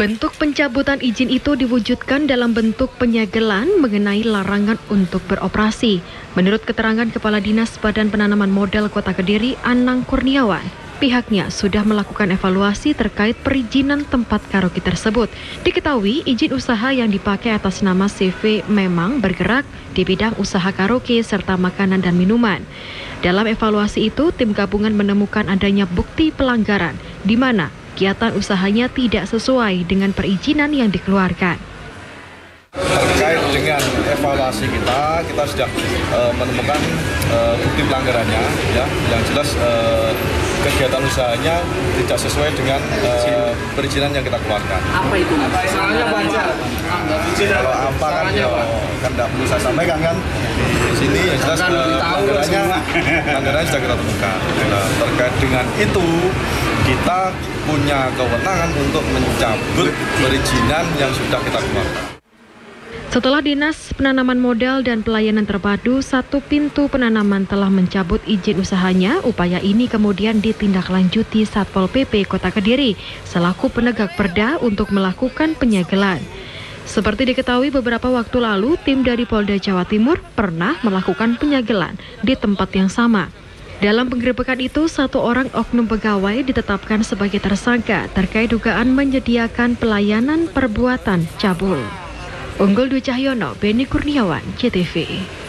Bentuk pencabutan izin itu diwujudkan dalam bentuk penyegelan mengenai larangan untuk beroperasi. Menurut keterangan Kepala Dinas Badan Penanaman Modal Kota Kediri, Anang Kurniawan, pihaknya sudah melakukan evaluasi terkait perizinan tempat karaoke tersebut. Diketahui izin usaha yang dipakai atas nama CV memang bergerak di bidang usaha karaoke serta makanan dan minuman. Dalam evaluasi itu, tim gabungan menemukan adanya bukti pelanggaran di mana kegiatan usahanya tidak sesuai dengan perizinan yang dikeluarkan. Terkait dengan evaluasi kita sudah menemukan bukti pelanggarannya, ya, yang jelas kegiatan usahanya tidak sesuai dengan perizinan yang kita keluarkan. Apa itu? Salahnya wajar. Kalau apa kan tidak perlu saya sampaikan kan. Di sini yang jelas pelanggarannya sudah kita temukan. Nah, terkait dengan itu, kita punya kewenangan untuk mencabut perizinan yang sudah kita keluarkan. Setelah Dinas Penanaman Modal dan Pelayanan Terpadu, satu pintu penanaman telah mencabut izin usahanya. Upaya ini kemudian ditindaklanjuti Satpol PP Kota Kediri selaku penegak perda untuk melakukan penyegelan. Seperti diketahui beberapa waktu lalu, tim dari Polda Jawa Timur pernah melakukan penyegelan di tempat yang sama. Dalam penggerebekan itu, satu orang oknum pegawai ditetapkan sebagai tersangka terkait dugaan menyediakan pelayanan perbuatan cabul. Unggul Dwi Cahyono, Benny Kurniawan, JTV.